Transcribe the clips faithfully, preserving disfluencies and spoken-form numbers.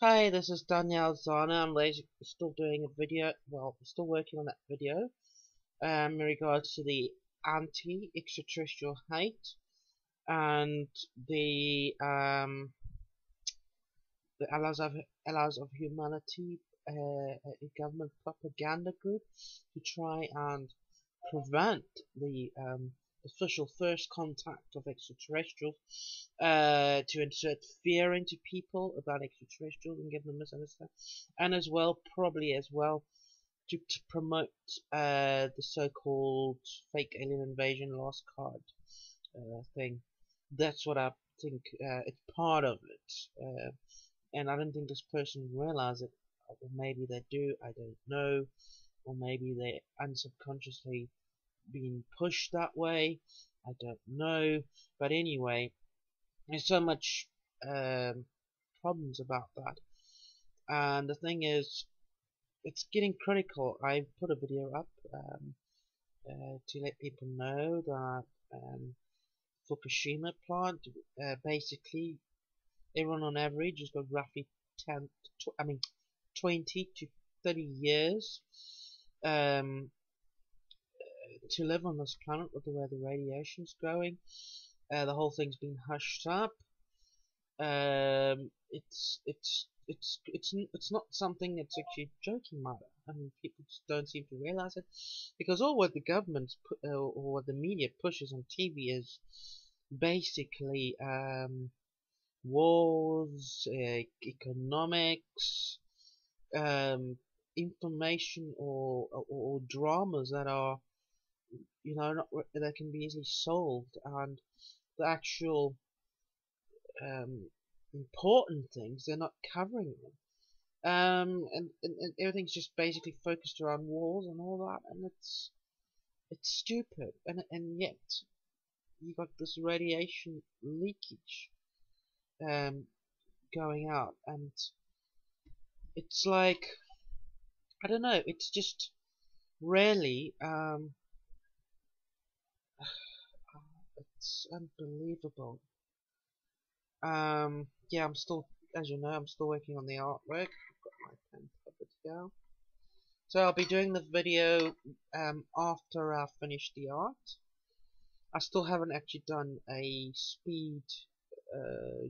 Hi, this is Danielle Zana. I'm lazy, still doing a video, well, still working on that video um, in regards to the anti-extraterrestrial hate and the um, the allies of, allies of humanity, uh, a government propaganda group to try and prevent the um, official first contact of extraterrestrials, uh, to insert fear into people about extraterrestrials and give them misunderstanding, and as well, probably as well, to, to promote uh, the so-called fake alien invasion last card uh, thing. That's what I think. Uh, it's part of it, uh, and I don't think this person realizes it, or maybe they do. I don't know, or maybe they unsubconsciously being pushed that way, I don't know, but anyway, there's so much um, problems about that, and the thing is, it's getting critical. I put a video up um, uh, to let people know that um, Fukushima plant, uh, basically, everyone on average has got roughly ten, I mean, twenty to thirty years. Um, to live on this planet with the way the radiation's going. Uh, the whole thing's been hushed up. Um, it's it's it's it's it's not something that's actually joking matter. I mean, people just don't seem to realize it, because all what the government uh, or what the media pushes on T V is basically um, wars, uh, economics, um, information, or, or or dramas that are, you know, not that can be easily solved, and the actual um, important things they're not covering them, um, and, and, and everything's just basically focused around wars and all that, and it's it's stupid, and and yet you got this radiation leakage um, going out, and it's like, I don't know, it's just really. Um, It's unbelievable. Um, yeah, I'm still, as you know, I'm still working on the artwork. I've got my pen covered here. So I'll be doing the video um, after I finish the art. I still haven't actually done a speed uh,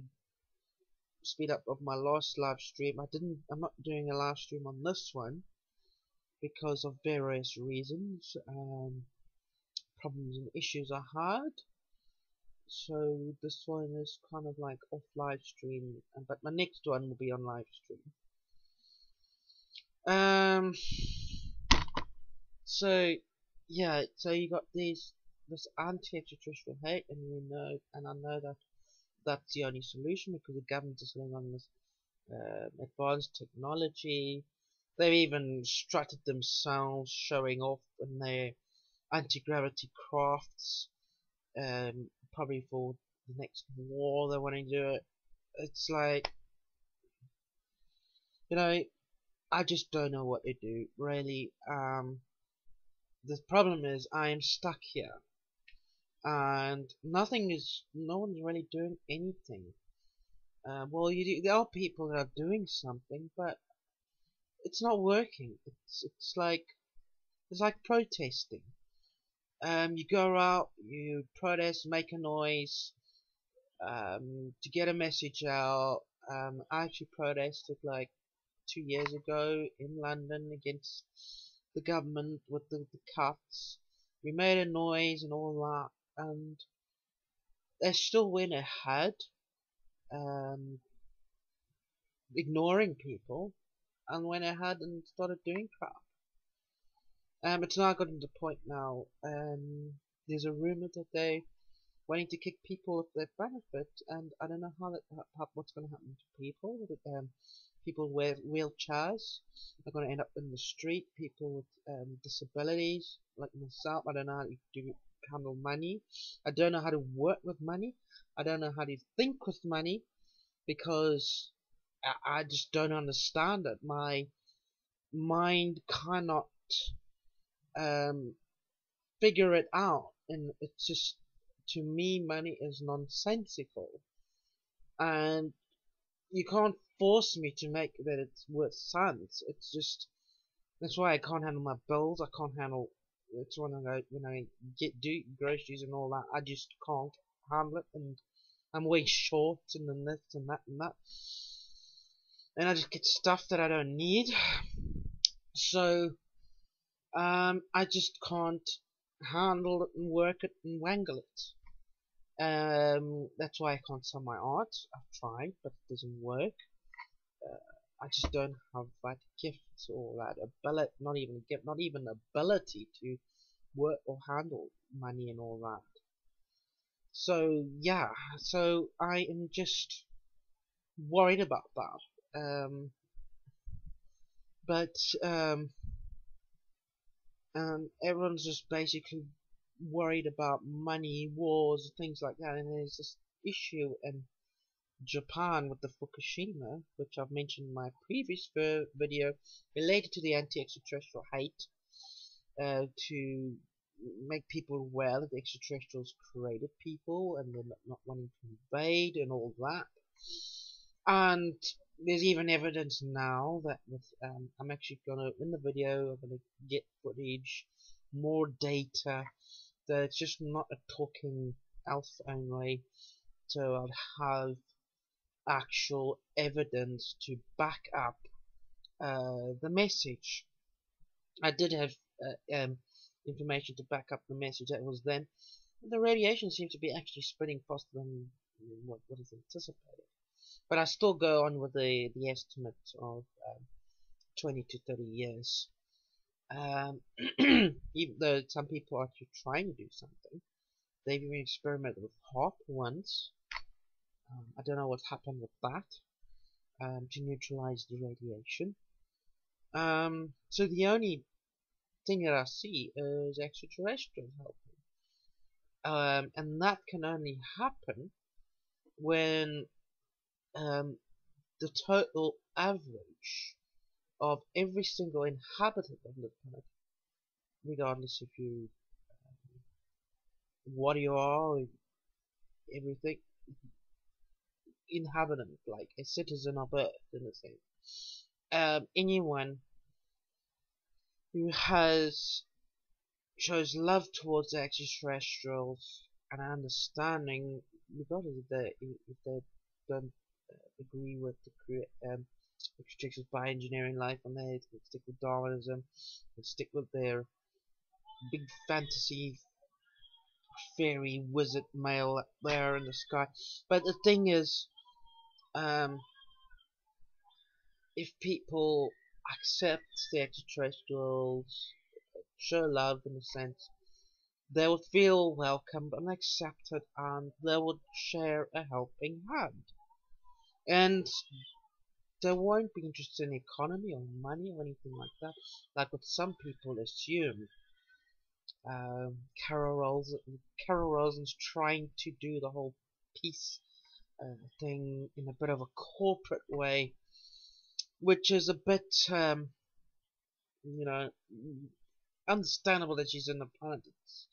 speed up of my last live stream. I didn't. I'm not doing a live stream on this one because of various reasons, um, problems and issues I had. So this one is kind of like off live stream, but my next one will be on live stream. Um. So yeah, so you got these this anti-extraterrestrial hate, and we know, and I know that that's the only solution, because the government is sitting on this um, advanced technology. They've even strutted themselves, showing off in their anti-gravity crafts. Um. Probably for the next war they want to do it. It's like, you know, I just don't know what to do, really. Um, the problem is I am stuck here, and nothing is, no one's really doing anything. Uh, well, you do, there are people that are doing something, but it's not working. It's it's like it's like protesting. Um, you go out, you protest, make a noise, um, to get a message out. Um, I actually protested like two years ago in London against the government with the, the cuts. We made a noise and all that, and they still went ahead, um, ignoring people, and went ahead and started doing crap. Um, it's now gotten to the point now, um, there's a rumour that they're wanting to kick people off their benefit, and I don't know how that, how, what's going to happen to people. Um, people with wheelchairs are going to end up in the street, people with um, disabilities, like myself. I don't know how to do, handle money, I don't know how to work with money, I don't know how to think with money, because I, I just don't understand it. My mind cannot Um, figure it out, and it's just, to me, money is nonsensical, and you can't force me to make that it's worth silence. It's just, that's why I can't handle my bills. I can't handle, it's when I, when I get do groceries and all that, I just can't handle it, and I'm way short, and then this and that and that, and I just get stuff that I don't need. So um, I just can't handle it and work it and wangle it. Um, that's why I can't sell my art. I've tried, but it doesn't work. Uh, I just don't have that gift or that ability, not even gift, not even ability to work or handle money and all that. So yeah, so I am just worried about that. Um, but um, um, everyone's just basically worried about money, wars, things like that, and there's this issue in Japan with the Fukushima, which I've mentioned in my previous video, related to the anti-extraterrestrial hate, uh, to make people aware that the extraterrestrials created people and they're not, not wanting to invade and all that. And there's even evidence now that with, um, I'm actually gonna, in the video, I'm gonna get footage, more data. That it's just not a talking elf only, so I'll have actual evidence to back up uh, the message. I did have uh, um, information to back up the message that was then. The radiation seems to be actually spreading faster than what, what is anticipated. But I still go on with the, the estimate of um, twenty to thirty years. Um, even though some people are actually trying to do something. They've even experimented with HAARP once. Um, I don't know what happened with that, um, to neutralize the radiation. Um, so the only thing that I see is extraterrestrials helping. Um, and that can only happen when um, the total average of every single inhabitant on the planet, regardless if you um, what you are, everything inhabitant, like a citizen of Earth in a sense, um, anyone who has shows love towards the extraterrestrials and understanding, regardless if they if they don't agree with the crea- um, extraterrestrials by engineering life on their heads, they stick with Darwinism, they stick with their big fantasy fairy wizard male up there in the sky. But the thing is, um, if people accept the extraterrestrials, show love in a sense, they would feel welcomed and accepted, and they would share a helping hand. And they won't be interested in economy or money or anything like that, like what some people assume. Um, Carol Rosen, Carol Rosen's trying to do the whole peace uh, thing in a bit of a corporate way, which is a bit, um, you know, understandable that she's in the planet. It's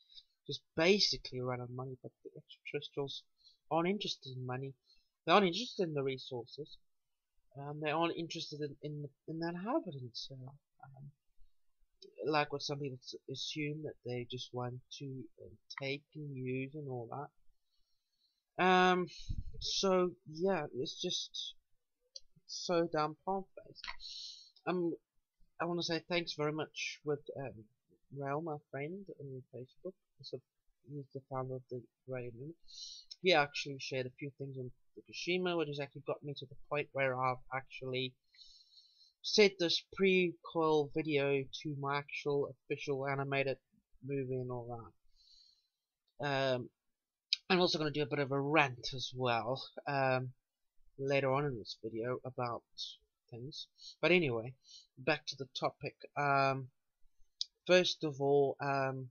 just basically run on money, but the extraterrestrials aren't interested in money. They aren't interested in the resources. Um, they aren't interested in in, the, in that inhabitants, uh, um, like what some people assume, that they just want to uh, take and use and all that. Um, so yeah, it's just so damn palm-faced. Um, I want to say thanks very much with um, Rael, my friend on Facebook. So he's the founder of the Rael. He actually shared a few things on Fukushima, which has actually got me to the point where I've actually set this prequel video to my actual official animated movie and all that. Um, I'm also going to do a bit of a rant as well um, later on in this video about things. But anyway, back to the topic. Um, first of all, um,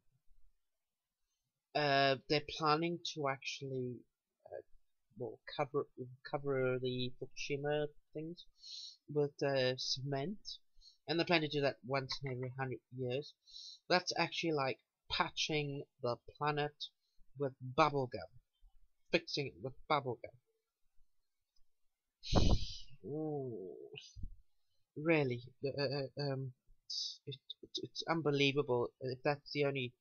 uh, they're planning to actually Well, cover cover the Fukushima things with uh, cement, and they plan to do that once in every hundred years. That's actually like patching the planet with bubblegum, fixing it with bubblegum. oh, really, uh, um, it, it's unbelievable if that's the only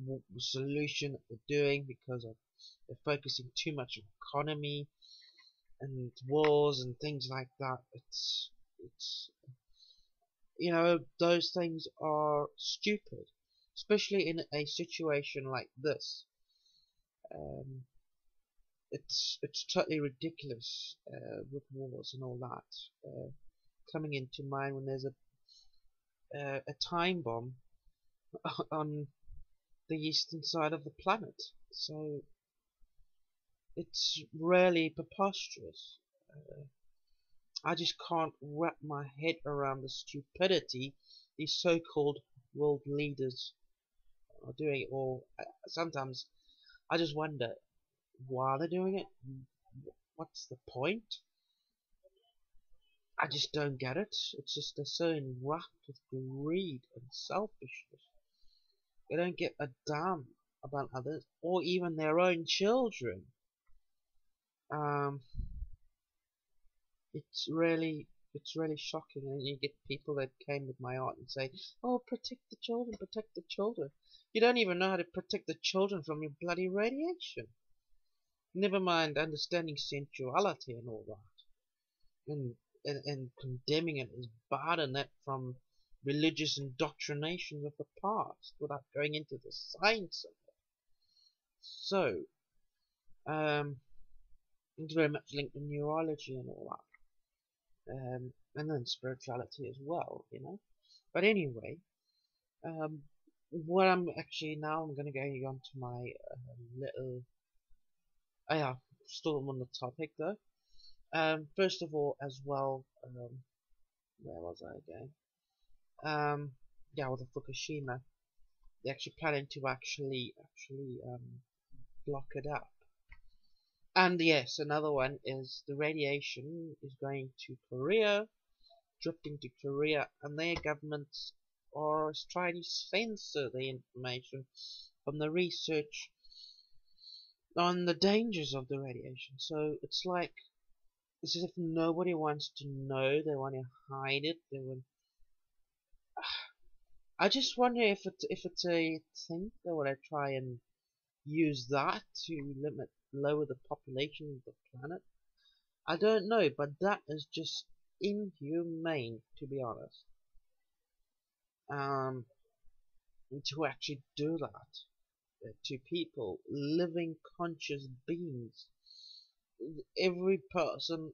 w solution that they're doing, because of, they're focusing too much on economy and wars and things like that. It's, it's, you know, those things are stupid, especially in a situation like this. Um, it's it's totally ridiculous uh, with wars and all that uh, coming into mind when there's a uh, a time bomb on the eastern side of the planet. So it's really preposterous. Uh, I just can't wrap my head around the stupidity these so-called world leaders are doing. Or sometimes I just wonder why they're doing it. What's the point? I just don't get it. It's just they're so enwrapped with greed and selfishness. They don't give a damn about others or even their own children. Um, it's really, it's really shocking. And you get people that came with my art and say, "Oh, protect the children, protect the children." You don't even know how to protect the children from your bloody radiation. Never mind understanding sensuality and all that, and and, and condemning it as bad, and that from religious indoctrination of the past, without going into the science of it. So, um, it's very much linked to neurology and all that, um, and then spirituality as well, you know. But anyway, um, what I'm actually now I'm going to go on to my uh, little. Oh yeah, still on the topic though. Um, first of all, as well, um, where was I again? Um, yeah, with the Fukushima, they're actually planning to actually actually um, block it up. And yes, another one is the radiation is going to Korea, drifting to Korea, and their governments are trying to censor the information from the research on the dangers of the radiation. So it's like, it's as if nobody wants to know, they want to hide it, they want... I just wonder if, it, if it's a thing they want to try and use that to limit, lower the population of the planet. I don't know, but that is just inhumane, to be honest. Um, to actually do that uh, to people, living conscious beings. Every person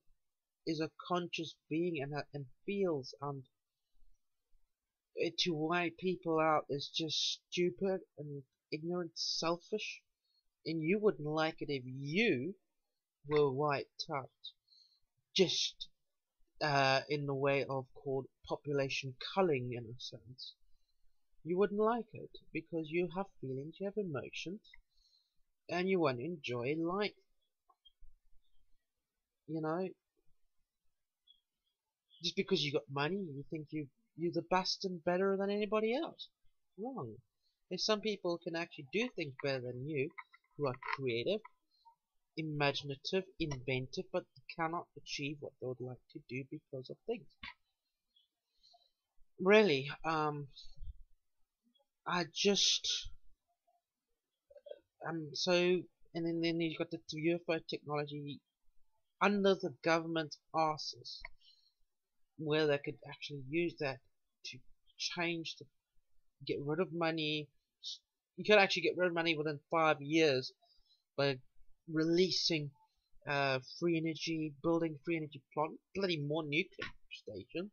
is a conscious being and and feels, and uh, to wipe people out is just stupid and ignorant, selfish. And you wouldn't like it if you were wiped out, just uh, in the way of called population culling, in a sense. You wouldn't like it because you have feelings, you have emotions, and you want to enjoy life. You know, just because you got money, you think you you're the best and better than anybody else. Wrong. If some people can actually do things better than you, who are creative, imaginative, inventive, but cannot achieve what they would like to do because of things. Really, um, I just, um, so, and then, then you've got the U F O technology under the government's asses, where they could actually use that to change the, get rid of money. You could actually get rid of money within five years by releasing uh, free energy, building free energy plant, bloody more nuclear stations,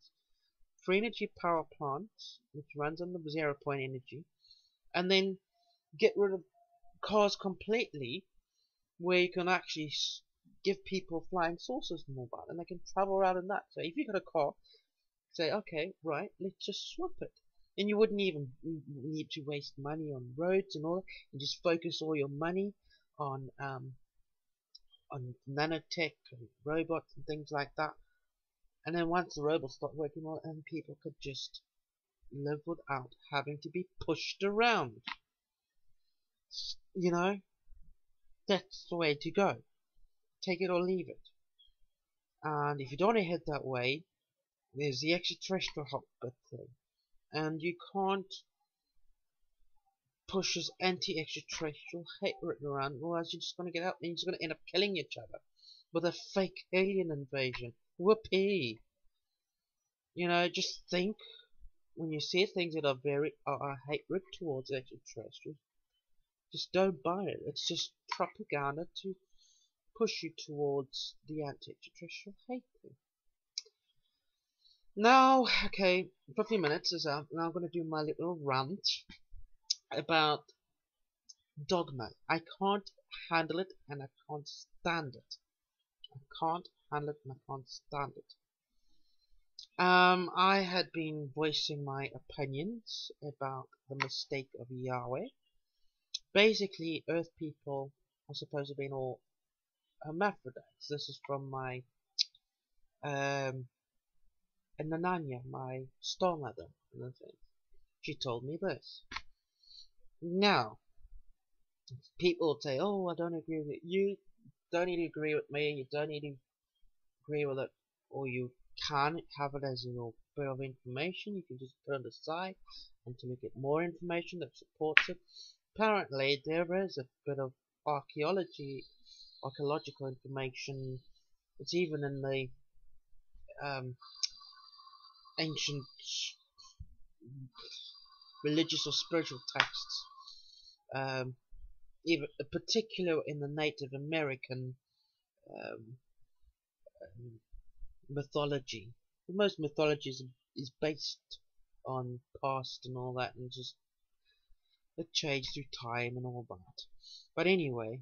free energy power plants, which runs on the zero point energy, and then get rid of cars completely, where you can actually give people flying saucers and all that, and they can travel around in that. So if you got a car, say, okay, right, let's just swap it. And you wouldn't even need to waste money on roads and all that, and just focus all your money on um, on nanotech and robots and things like that. And then once the robots start working on, and people could just live without having to be pushed around. You know, that's the way to go. Take it or leave it. And if you don't head that way, there's the extraterrestrial hotbed thing, and you can't push this anti-extraterrestrial hate written around, otherwise you're just going to get out and you're just going to end up killing each other with a fake alien invasion. Whoopee! You know, just think when you see things that are very are, are hatred towards extraterrestrials. Just don't buy it. It's just propaganda to push you towards the anti-extraterrestrial hate thing. Now, okay, fifteen minutes is up. Now I'm going to do my little rant about dogma. I can't handle it and I can't stand it. I can't handle it and I can't stand it. Um, I had been voicing my opinions about the mistake of Yahweh. Basically, Earth people are supposed to be all hermaphrodites. This is from my um, Anananiah, my star mother. She told me this. Now, people will say, "Oh, I don't agree with it." You don't need to agree with me. You don't need to agree with it, or you can have it as your bit of information. You can just put it aside until you get more information that supports it. Apparently, there is a bit of archaeology, archaeological information. It's even in the um, ancient religious or spiritual texts, um, even particularly in the Native American um, um, mythology. Most mythologies is based on past and all that, and just it changed through time and all that. But anyway,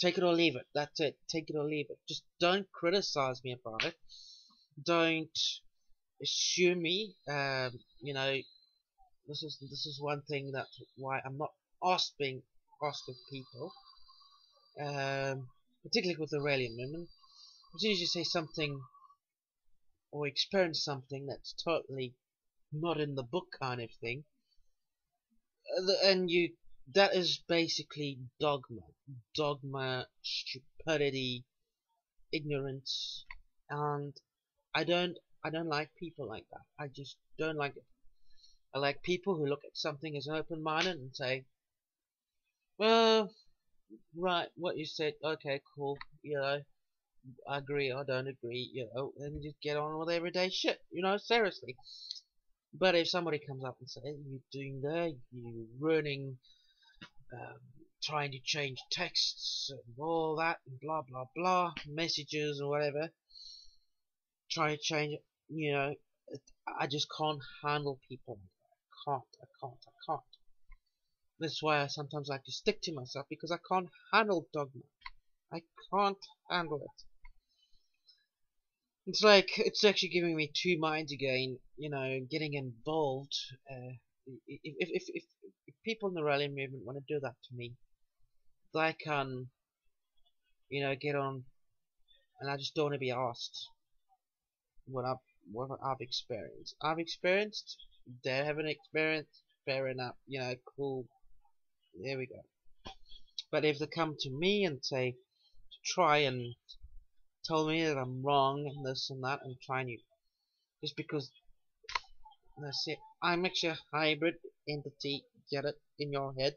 take it or leave it. That's it. Take it or leave it. Just don't criticize me about it. Don't assume me. Um, you know, this is this is one thing that why I'm not asking asking people, um, particularly with the Raelian movement. As soon as you say something or experience something that's totally not in the book kind of thing, and you that is basically dogma dogma stupidity, ignorance, and I don't I don't like people like that. I just don't like it. I like people who look at something as open-minded and say, well, right, what you said, okay, cool, you know, I agree, I don't agree, you know, and just get on with everyday shit, you know, seriously. But if somebody comes up and says, you're doing that, you're ruining, um, trying to change texts and all that, and blah, blah, blah, messages or whatever, trying to change it, you know, it, I just can't handle people. I can't, I can't, I can't. That's why I sometimes like to stick to myself, because I can't handle dogma. I can't handle it. It's like, it's actually giving me two minds again, you know, getting involved. Uh, if, if, if, if people in the rally movement want to do that to me, they can, you know, get on, and I just don't want to be asked what I've, what I've experienced. I've experienced, they haven't experienced, fair enough, you know, cool, there we go. But if they come to me and say, try and tell me that I'm wrong and this and that and trying to just because that's it. I'm actually a hybrid entity, get it in your head.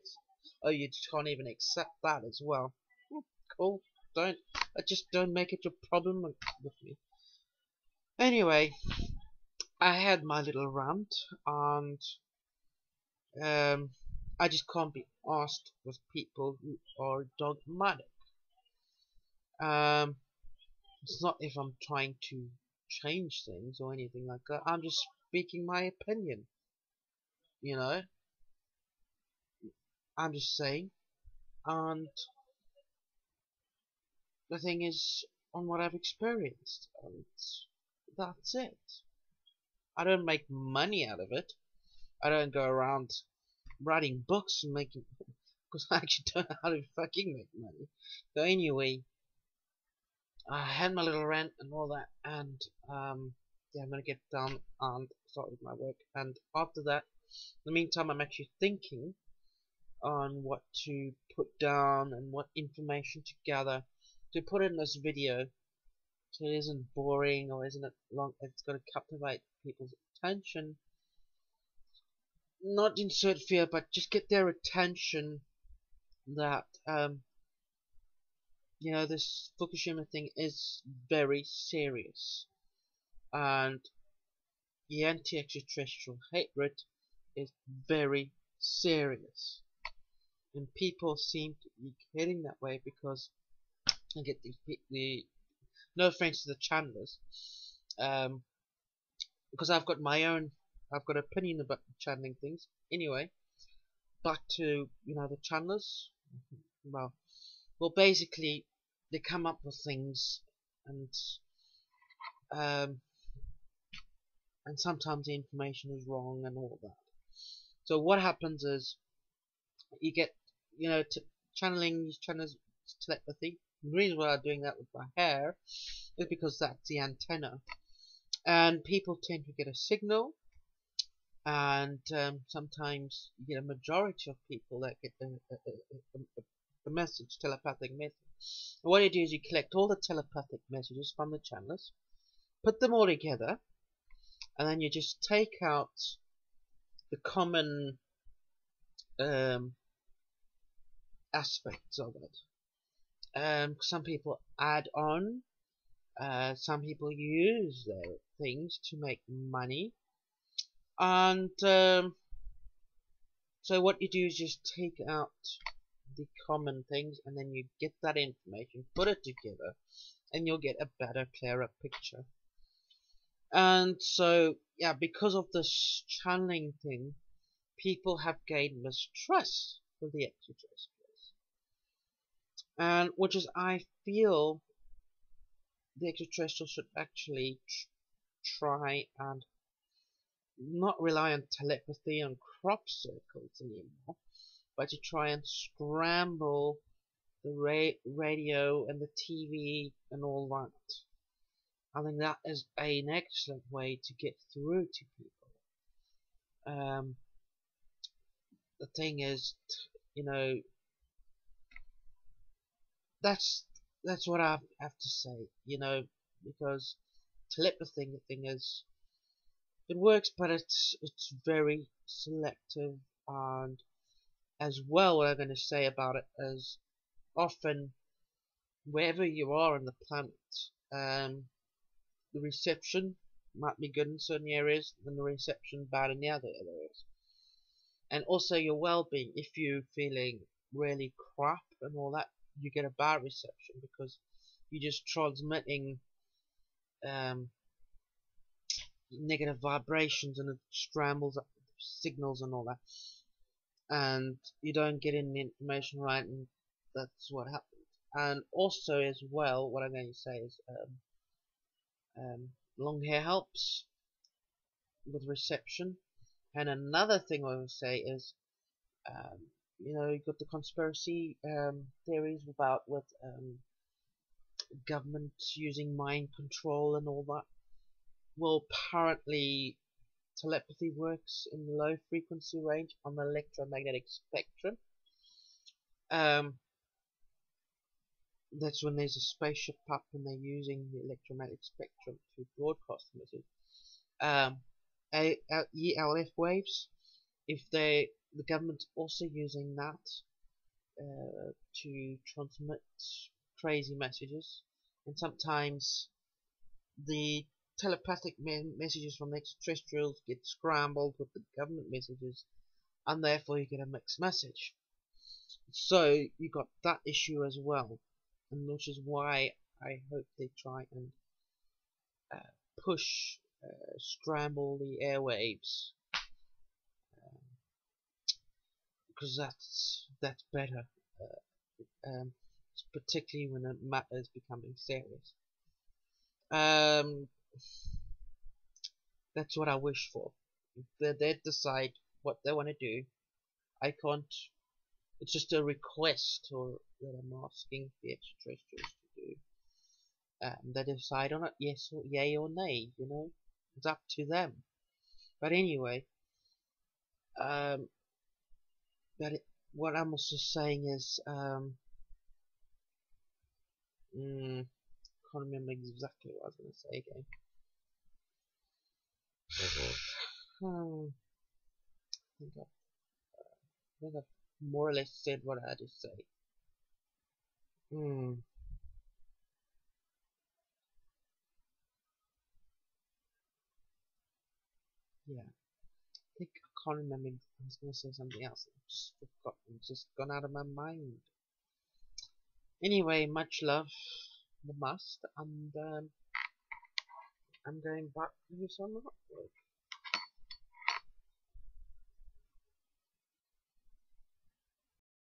Oh, you just can't even accept that as well. Oh, cool. Don't I just don't make it your problem with me. Anyway, I had my little rant, and um I just can't be asked with people who are dogmatic. Um It's not if I'm trying to change things or anything like that. I'm just speaking my opinion. You know? I'm just saying. And the thing is, on what I've experienced. And that's it. I don't make money out of it. I don't go around writing books and making... because I actually don't know how to fucking make money. So anyway... I had my little rant and all that, and um, yeah, I'm going to get done and start with my work. And after that, in the meantime, I'm actually thinking on what to put down and what information to gather to put in this video so it isn't boring or isn't it long. It's got to captivate people's attention. Not insert fear, but just get their attention that um, you know, this Fukushima thing is very serious, and the anti-extraterrestrial hatred is very serious, and people seem to be heading that way because I get these the, the no offense to the channelers, um, because I've got my own, I've got an opinion about channeling things. Anyway, back to you know the channelers. Well, well, basically they come up with things, and um, and sometimes the information is wrong and all that. So what happens is you get you know t channeling these channels telepathy. The reason why I'm doing that with my hair is because that's the antenna, and people tend to get a signal. And um, sometimes you get a majority of people that get a, a, a, a message, telepathic message. And what you do is you collect all the telepathic messages from the channelers, put them all together, and then you just take out the common um, aspects of it. Um, some people add on, uh, some people use their things to make money. And um, so what you do is just take out the common things, and then you get that information, put it together, and you'll get a better, clearer picture. And so, yeah, because of this channeling thing, people have gained mistrust for the extraterrestrials, and which is, I feel, the extraterrestrials should actually tr try and not rely on telepathy and crop circles anymore, but to try and scramble the ra radio and the T V and all that. I think that is an excellent way to get through to people. Um, the thing is, you know, that's that's what I have to say, you know, because telepathy thing is, it works, but it's it's very selective, and as well what I'm going to say about it is often wherever you are on the planet, um, the reception might be good in certain areas and the reception bad in the other areas, and also your well-being. If you're feeling really crap and all that, you get a bad reception because you're just transmitting um, negative vibrations, and it scrambles up signals and all that, and you don't get any information right, and that's what happened. And also as well what I'm going to say is um, um, long hair helps with reception. And another thing I would say is um, you know, you've got the conspiracy um, theories about with um, government using mind control and all that. Well, apparently telepathy works in the low frequency range on the electromagnetic spectrum. Um, that's when there's a spaceship up and they're using the electromagnetic spectrum to broadcast the message. Um, E L F waves, if they, the government's also using that uh, to transmit crazy messages, and sometimes the telepathic messages from extraterrestrials get scrambled with the government messages, and therefore you get a mixed message. So you got that issue as well, and which is why I hope they try and uh, push, uh, scramble the airwaves, because um, that's that's better, uh, um, particularly when a matter is becoming serious. Um. That's what I wish for. They, they decide what they want to do. I can't. It's just a request, or that I'm asking the extraterrestrials to do. Um, they decide on it, yes or yay or nay. You know, it's up to them. But anyway, um, but it, what I'm also saying is, um, mm, can't remember exactly what I was going to say again. Okay. Um, I think I've, uh, I think I've more or less said what I had to say. Hmm. Yeah. I think I can't remember. I was going to say something else. I've just forgotten. It's just gone out of my mind. Anyway, much love, the must, and um, I'm going back to do some artwork.